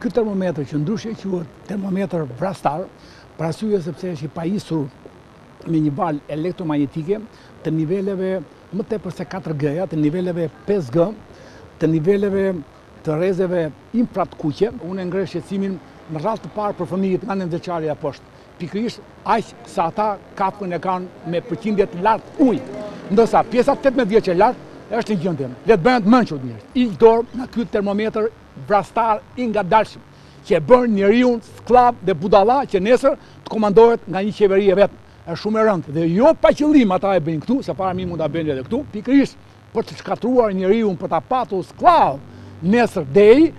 Ky termometër që ndryshe quhet termometër vrastar, për arsye sepse është i pajisur me një balë elektromagnetike të niveleve më tepër se 4G, të niveleve 5G, të niveleve të rrezeve infratkuqe. Unë ngrej shqetësimin në radhë të parë për fëmijët nga nënveçarja poshtë. Pikërisht aq sa ata kapën e kanë me përqindje të lartë ujë, ndërsa pjesa 18 vjeçë e lartë është një gjendje. Le të bëhen të mençur njerëz. I dorë nga ky termometër vrastar i ngadalshëm, që e bën njeriu skllav dhe budalla që nesër të komandohet nga një qeveri e vet. Është shumë e rëndë dhe jo pa qëllim ata e bëjnë këtu, se para mi mund ta bëjnë edhe këtu, pikërisht për të shkatruar njeriu, për ta patur skllav nesër deri